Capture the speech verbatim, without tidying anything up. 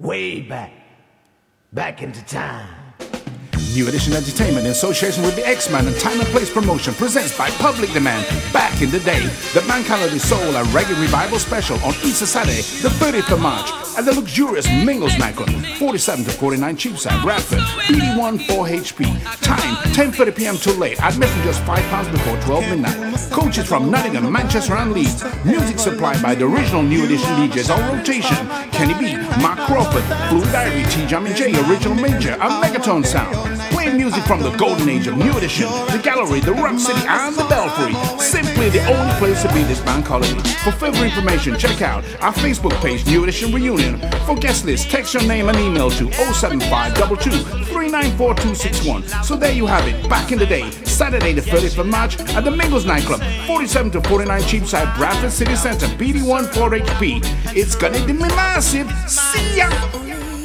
Way back, back into time. New Edition Entertainment in association with the X-Man and Time and Place Promotion presents by public demand, Back in the Day, The Man Called Soul, a reggae revival special on Easter Saturday, the thirtieth of March, at the luxurious Mingles nightclub, forty-seven to forty-nine Cheapside, Bradford, B D one four H P, time ten thirty p m till late, admission just five pounds before twelve midnight, coaches from Nottingham, Manchester and Leeds, music supplied by the original New Edition D Js on rotation, Kenny B, Mark Crawford, Blue Diary, Tee Jam and J. Original Major, a Megatone Sound. Playing music from the golden age of New Edition, the Gallery, the Rap City and the Belfry. Simply the only place to be this bank holiday. For further information, check out our Facebook page, New Edition Reunion. For guest list, text your name and email to oh seven five two two, three nine four two six one. So there you have it, Back in the Day, Saturday the thirtieth of March at the Mingles nightclub, forty-seven to forty-nine Cheapside, Bradford City Centre, B D one four H P. It's gonna be massive. See ya!